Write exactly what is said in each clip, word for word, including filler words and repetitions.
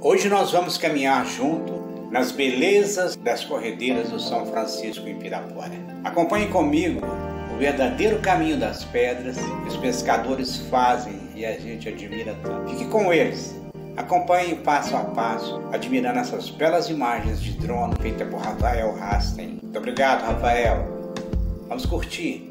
Hoje nós vamos caminhar junto nas belezas das corredeiras do São Francisco em Pirapora. Acompanhe comigo o verdadeiro caminho das pedras que os pescadores fazem e a gente admira tanto. Fique com eles, acompanhe passo a passo, admirando essas belas imagens de drone feita por Rafael Hasten. Muito obrigado, Rafael. Vamos curtir.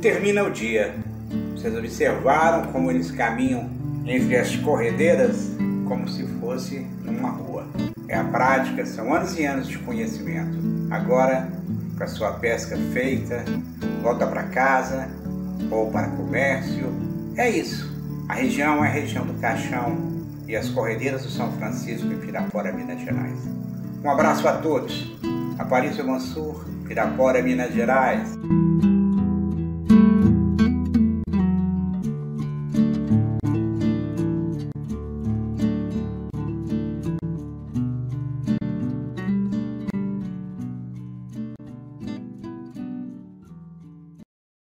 Termina o dia. Vocês observaram como eles caminham entre as corredeiras como se fosse numa rua. É a prática, são anos e anos de conhecimento. Agora, com a sua pesca feita, volta para casa ou para comércio. É isso. A região é a região do Caixão e as corredeiras do São Francisco e Pirapora, Minas Gerais. Um abraço a todos. Aparício Mansur, Pirapora, Minas Gerais.